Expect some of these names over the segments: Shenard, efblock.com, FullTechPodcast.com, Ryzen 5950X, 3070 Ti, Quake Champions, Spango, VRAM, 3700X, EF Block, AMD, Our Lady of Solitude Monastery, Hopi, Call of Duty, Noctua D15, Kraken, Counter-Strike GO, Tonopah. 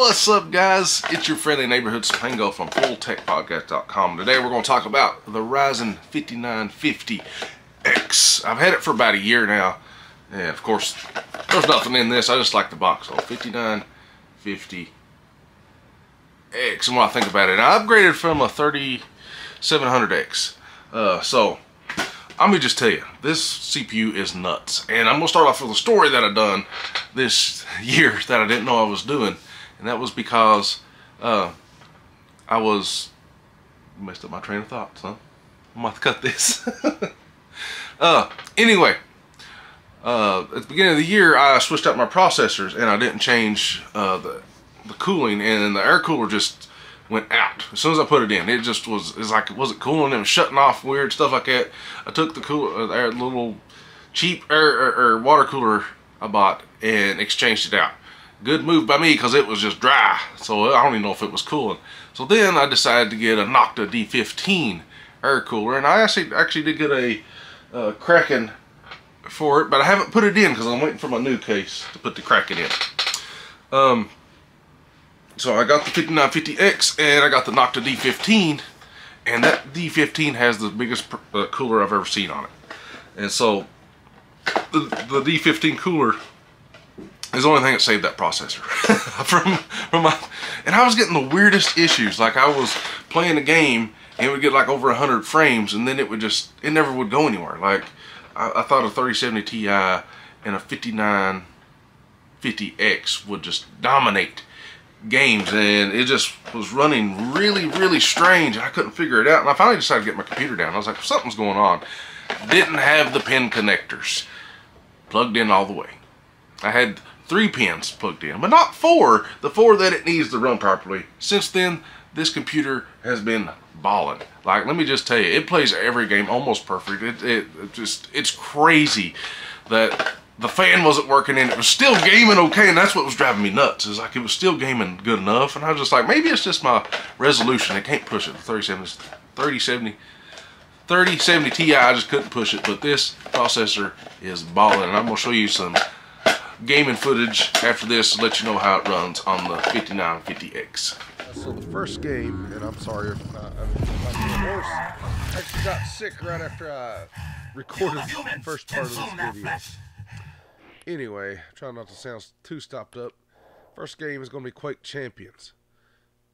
What's up, guys? It's your friendly neighborhood Spango from FullTechPodcast.com. Today we're going to talk about the Ryzen 5950X. I've had it for about a year now, and of course there's nothing in this. I just like the box. So 5950X, and when I think about it, I upgraded from a 3700X. So I'm gonna just tell you, this CPU is nuts, and I'm gonna start off with a story that I done this year that I didn't know I was doing. And that was because I was messed up my train of thought, so I'm about to cut this. Anyway, at the beginning of the year, I switched out my processors, and I didn't change the cooling, and the air cooler just went out as soon as I put it in. It just was, it's like it wasn't cooling. It was shutting off weird stuff like that. I took the cooler, the little cheap air water cooler I bought, and exchanged it out. Good move by me, because it was just dry, so I don't even know if it was cooling. So then I decided to get a Noctua D15 air cooler, and I actually did get a Kraken for it, but I haven't put it in because I'm waiting for my new case to put the Kraken in. So I got the 5950X, and I got the Noctua D15, and that D15 has the biggest cooler I've ever seen on it. And so the D15 cooler is the only thing that saved that processor from my, and I was getting the weirdest issues. Like, I was playing a game and it would get like over 100 frames, and then it would just, it never would go anywhere. Like, I thought a 3070 Ti and a 5950X would just dominate games, and it just was running really, really strange, and I couldn't figure it out. And I finally decided to get my computer down. I was like, something's going on. Didn't have the pin connectors plugged in all the way. I had 3 pins plugged in, but not 4, the 4 that it needs to run properly. Since then, this computer has been balling. Like, let me just tell you, it plays every game almost perfect. It's crazy that the fan wasn't working and it was still gaming okay, and that's what was driving me nuts. It's like, it was still gaming good enough, and I was just like, maybe it's just my resolution. I can't push it. The 3070 Ti, I just couldn't push it, but this processor is balling, and I'm going to show you some gaming footage after this to let you know how it runs on the 5950X. So the first game, and I'm sorry if I actually got sick right after I recorded the first part of this video. Anyway, trying not to sound too stopped up. First game is going to be Quake Champions.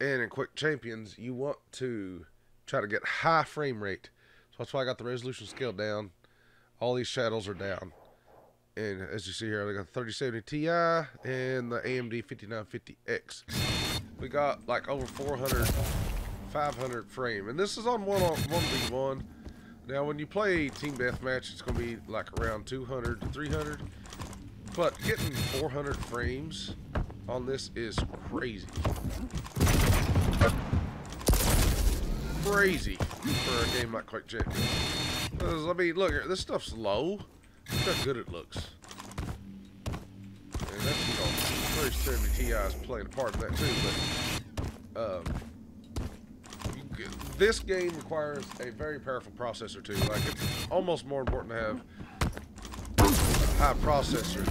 And in Quake Champions, you want to try to get high frame rate. So that's why I got the resolution scale down. All these shadows are down. And as you see here, I got the 3070 Ti and the AMD 5950X. We got like over 400, 500 frame. And this is on 1v1. Now, when you play Team Deathmatch, it's going to be like around 200 to 300. But getting 400 frames on this is crazy. Crazy for a game like Quake Champions. I mean, look here, this stuff's low. Look how good it looks. And that's, you know, 3070 Ti is playing a part of that too, but this game requires a very powerful processor too. Like, it's almost more important to have a high processor,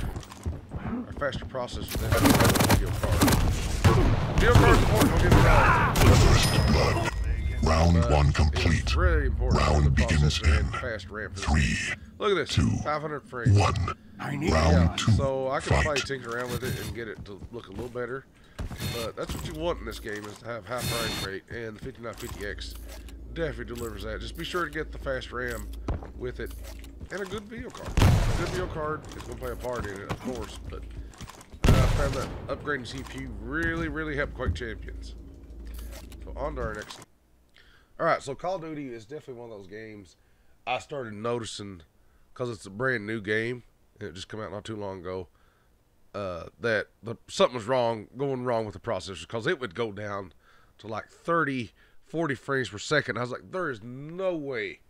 or faster processor, than a video card. Video card's important, don't get me wrong. Round 1 complete. Really round begins in fast 3. Look at this. 500 frames. 1. Round 2. So I can probably tinker around with it and get it to look a little better. But that's what you want in this game, is to have high frame rate, and the 5950X definitely delivers that. Just be sure to get the fast RAM with it, and a good video card. A good video card is going to play a part in it, of course. But I found that upgrading CPU really, really helped Quake Champions. So on to our next. Alright, so Call of Duty is definitely one of those games I started noticing, because it's a brand new game, and it just came out not too long ago, that something was going wrong with the processor, because it would go down to like 30, 40 frames per second. I was like, there is no way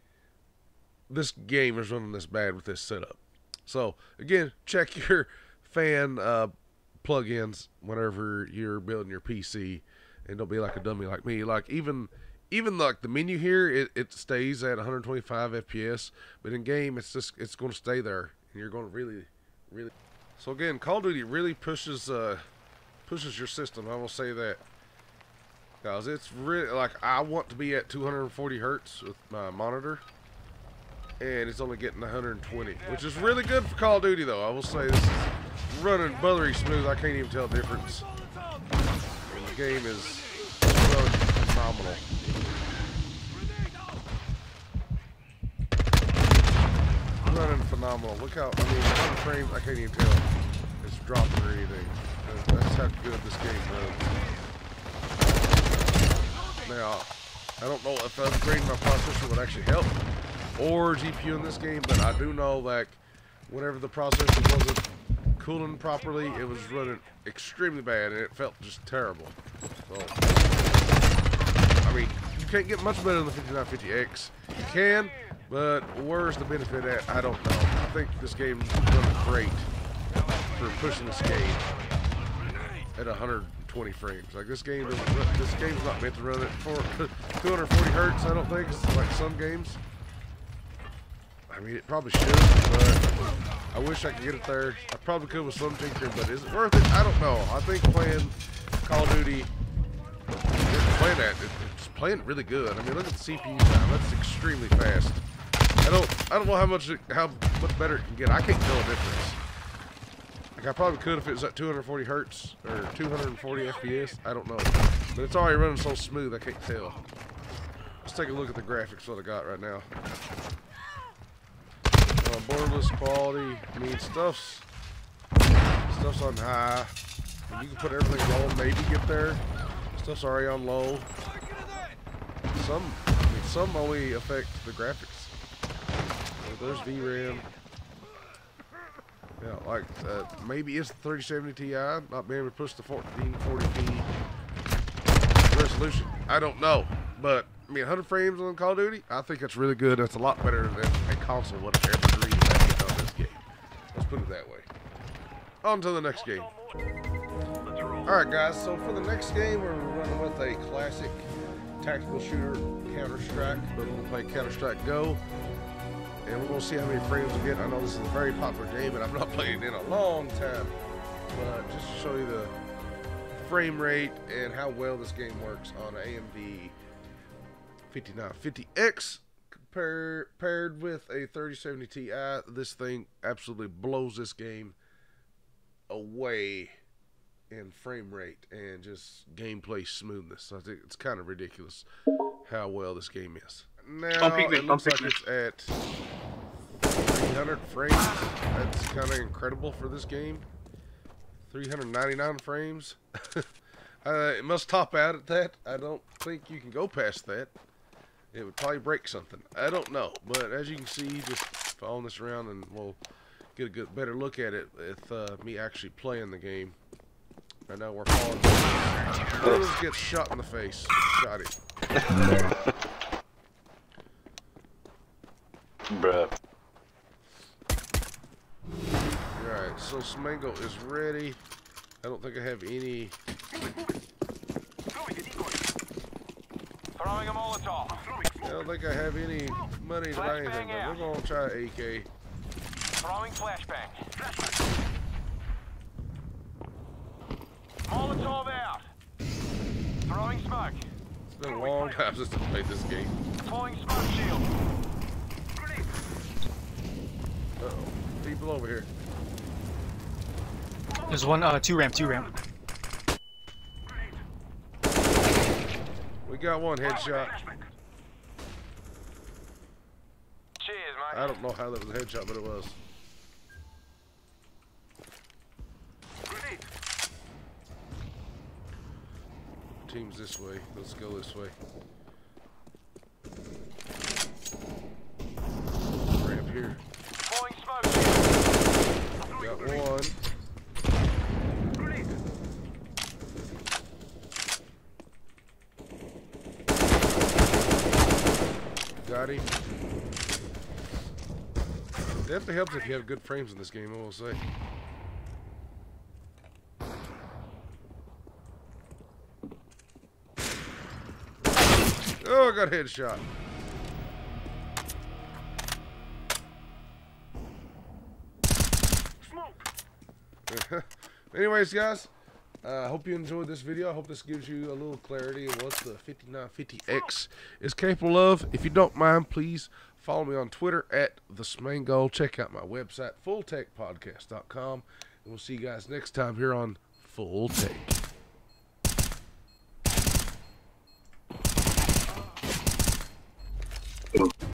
this game is running this bad with this setup. So, again, check your fan plugins whenever you're building your PC, and don't be like a dummy like me. Like, even like the menu here, it stays at 125 FPS, but in game it's going to stay there, and you're going to really. So again, Call of Duty really pushes pushes your system. I will say that, guys. It's really like I want to be at 240 hertz with my monitor, and it's only getting 120, which is really good for Call of Duty, though. I will say this is running buttery smooth. I can't even tell the difference. And the game is really phenomenal. Running phenomenal. Look how, I mean, frames, I can't even tell it's dropping or anything. That's how good this game runs. Now, I don't know if upgrading my processor would actually help or GPU in this game, but I do know, like, whenever the processor wasn't cooling properly, it was running extremely bad and it felt just terrible. So, I mean, you can't get much better than the 5950X. You can. But where's the benefit at? I don't know. I think this game is running great for pushing this game at 120 frames. Like this game's not meant to run it for 240 hertz. I don't think it's like some games. I mean, it probably should, but I wish I could get it there. I probably could with some tinker, but is it worth it? I don't know. I think playing Call of Duty, it's playing really good. I mean, look at the CPU time. That's extremely fast. I don't know how much better it can get. I can't tell the difference. Like I probably could if it was at 240 hertz or 240 FPS. I don't know, but it's already running so smooth I can't tell. Let's take a look at the graphics that I got right now. Borderless quality. I mean, stuff's on high. I mean, you can put everything on, maybe get there. Stuff's already on low. Some only affect the graphics. There's VRAM. Yeah, like maybe it's the 3070 Ti not being able to push the 1440p resolution. I don't know, but I mean, 100 frames on Call of Duty, I think that's really good. That's a lot better than a console would have ever dreamed about on this game. Let's put it that way. On to the next game. All right, guys. So for the next game, we're running with a classic tactical shooter, Counter-Strike. We're gonna play Counter-Strike GO. And we're going to see how many frames we get. I know this is a very popular game, and I've not played it in a long time. But just to show you the frame rate and how well this game works on AMD 5950X paired with a 3070 Ti, this thing absolutely blows this game away in frame rate and just gameplay smoothness. I think it's kind of ridiculous how well this game is. Now it looks like it's at 300 frames. That's kind of incredible for this game. 399 frames. It must top out at that. I don't think you can go past that. It would probably break something. I don't know. But as you can see, just following this around, and we'll get a better look at it with me actually playing the game. Right now we're falling. Let's get shot in the face. Shot it. Bruh. Alright, so Spango is ready. I don't think I have any. I don't think I have any money to buy anything, but we're gonna try AK. Throwing flashbang. Molotov out. Throwing smoke. It's been a long time since I played this game. Deploying smoke shield. Uh-oh. People over here. There's one, two ramp. We got one headshot. Cheers, Mike. I don't know how that was a headshot, but it was. Team's this way. Let's go this way. Ramp here. Got one. Got him. Definitely helps if you have good frames in this game, I will say. Oh, I got a headshot. Anyways, guys, I hope you enjoyed this video. I hope this gives you a little clarity of what the 5950X is capable of. If you don't mind, please follow me on Twitter at the Spango. Check out my website, FullTechPodcast.com. And we'll see you guys next time here on Full Tech.